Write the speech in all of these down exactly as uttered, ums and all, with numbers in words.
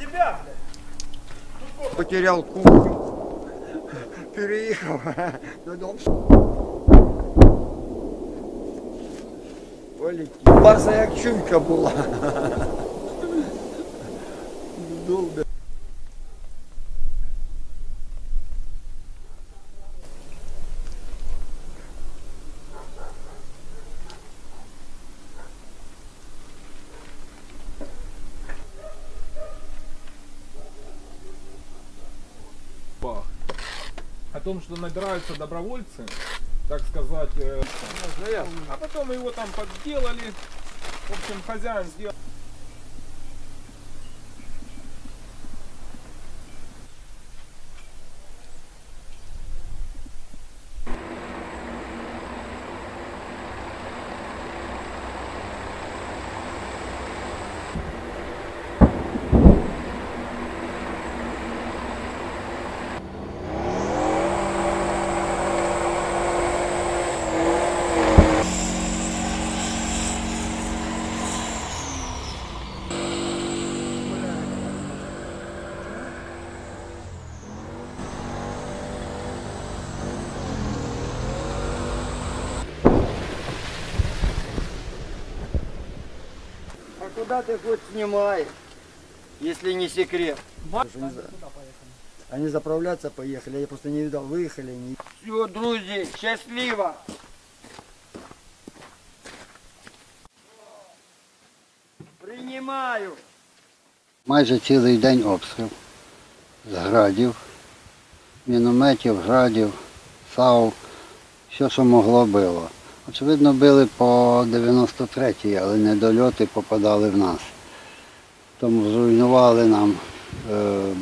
тебя, блядь. Потерял кухню. Переехал на дом. База як чулька була. Долго. О том, что набираются добровольцы, так сказать, э, а потом его там подделали, в общем, хозяин сделал. Куда ты хоть снимай, если не секрет. Они, за... Они заправляться поехали, я просто не видал, выехали. Не... Все, друзья, счастливо! Принимаю! Майже цілий день обстріл з градів, мінометів, градів, САУ, все, що могло, було. Очевидно, били по дев'яносто третій, але недольоти попадали в нас. Тому зруйнували нам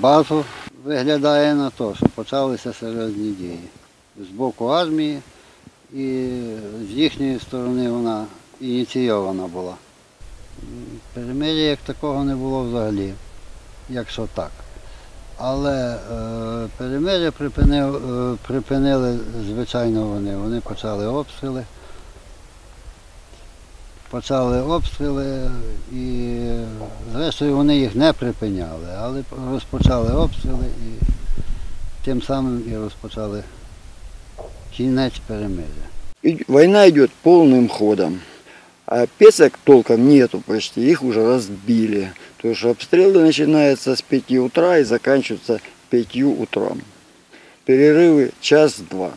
базу. Виглядає на те, що почалися серйозні дії. З боку армії і з їхньої сторони вона ініційована була. Перемир'я як такого не було взагалі, якщо так. Але перемир'я припинили, звичайно, вони. Вони почали обстріли. Почали обстріли і, зрештою, вони їх не припиняли, але розпочали обстріли і тим самим і розпочали кінець перемир'я. Війна йде повним ходом, а пісок толком нету почти, їх вже розбили. Потому что обстрелы начинаются с пяти утра и заканчиваются пятью утром. Перерывы час-два.